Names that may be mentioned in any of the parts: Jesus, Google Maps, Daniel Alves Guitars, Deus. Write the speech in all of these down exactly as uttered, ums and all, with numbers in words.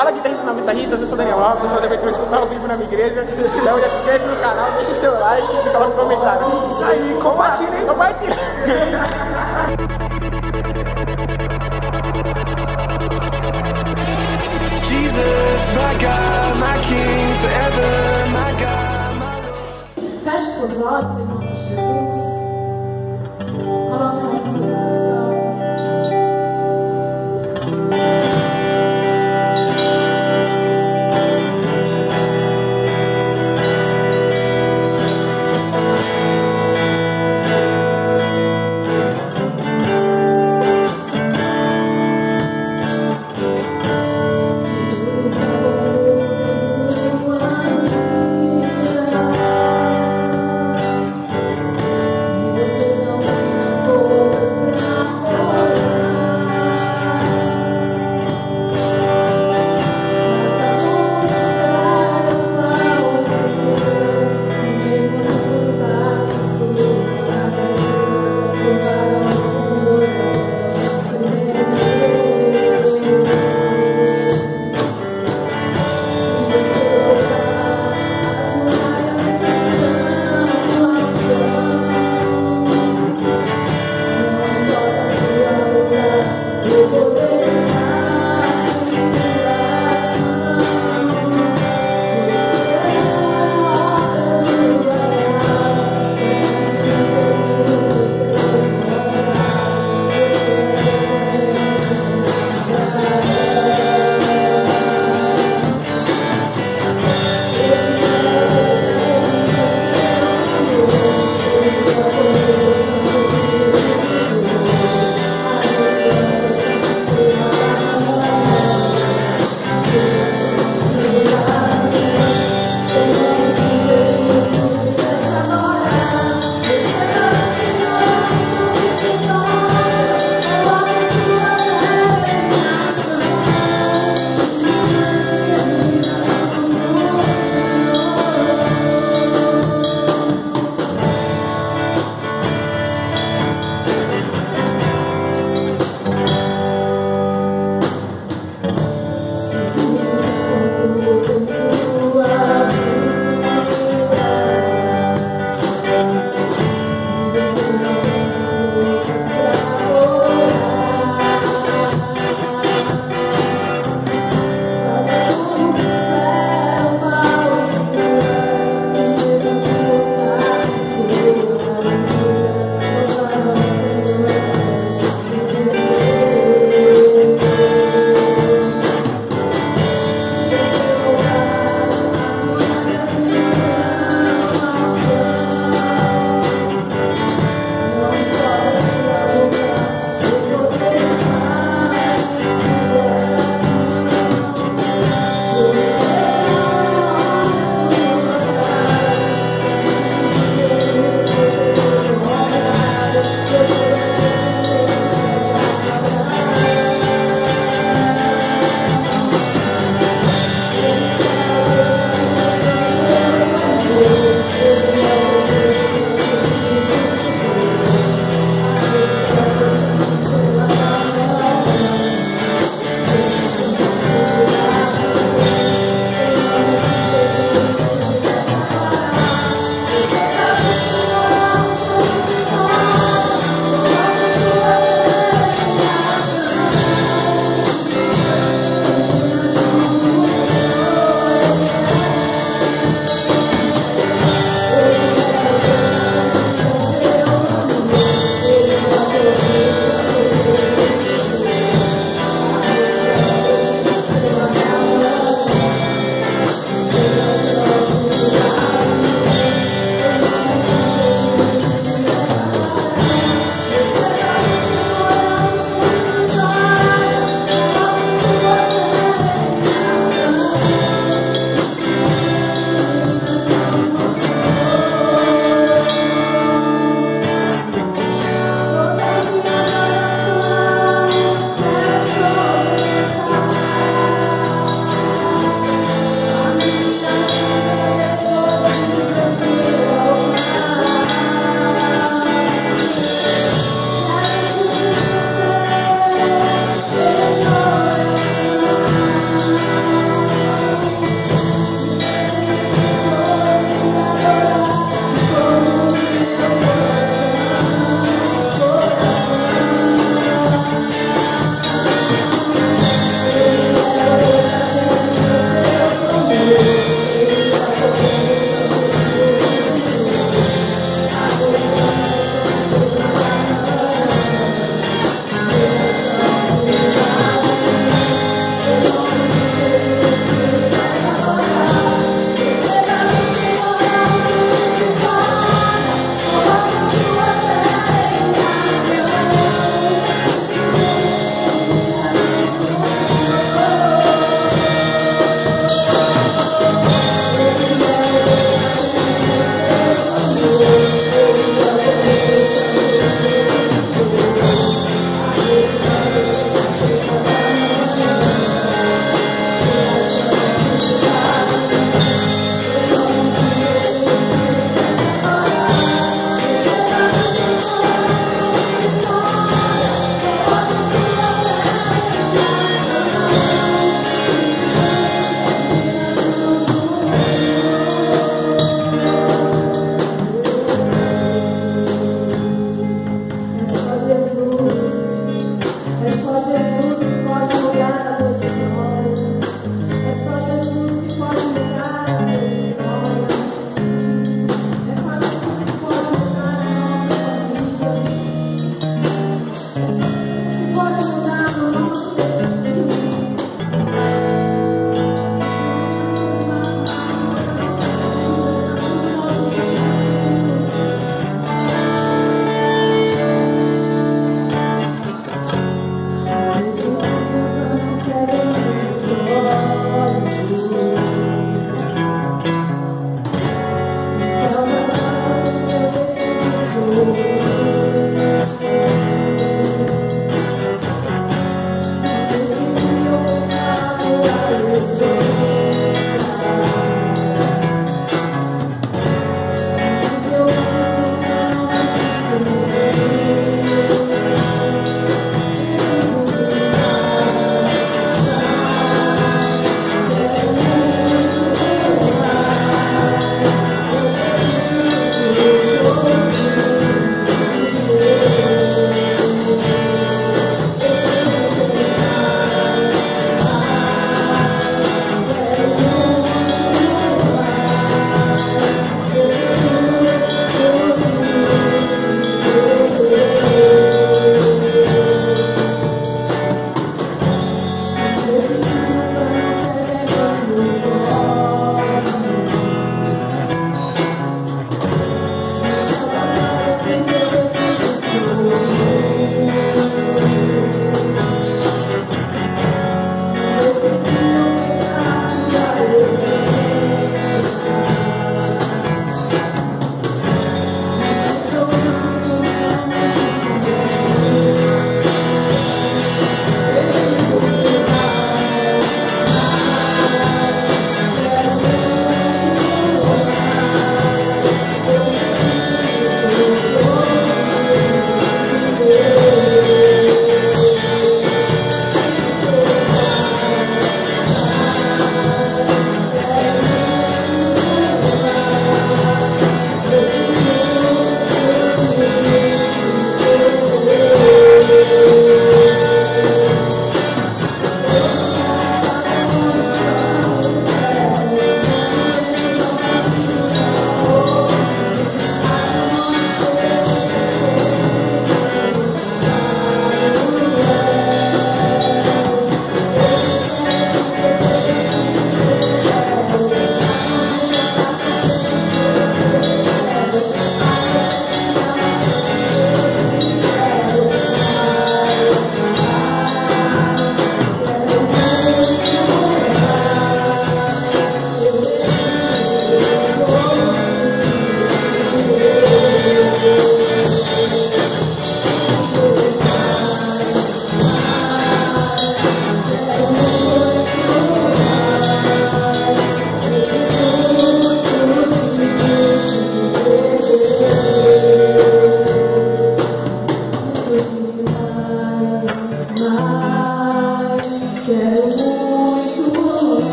Fala guitarrista na guitarrista, eu sou Daniel Alves, eu sou aventura escutar ao vivo na minha igreja. Então já se inscreve no canal, deixa seu like, coloca um comentário. Isso aí, compartilha, hein? Compartilha. Jesus, my God, my King, forever, my God, my Lord. Feche seus olhos em nome de Jesus. Coloca a mão no seu coração.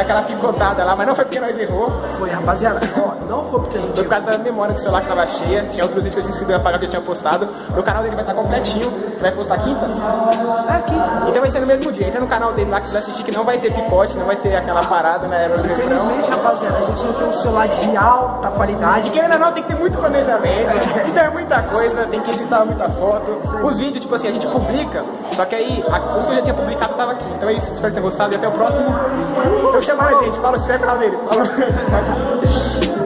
deu aquela picotada lá, mas não foi porque nós errou. Foi, rapaziada, ó, não foi porque a gente... Foi por causa da memória do celular que tava cheia, tinha outros vídeos que eu esqueci de apagar que eu tinha postado. Meu canal dele vai estar completinho, você vai postar quinta? É, quinta. Então vai ser no mesmo dia, entra no canal dele lá que você vai assistir que não vai ter picote, não vai ter aquela parada, né? Infelizmente, rapaziada, a gente não tem um celular de alta qualidade. Querendo ou não, tem que ter muito planejamento, então é muita coisa, tem que editar muita foto. Os vídeos, tipo assim, a gente publica, só que aí, a, os que eu já tinha publicado tava aqui. Então é isso, espero que tenham gostado e até o próximo. Então chama a gente, fala se é o canal dele. Falou.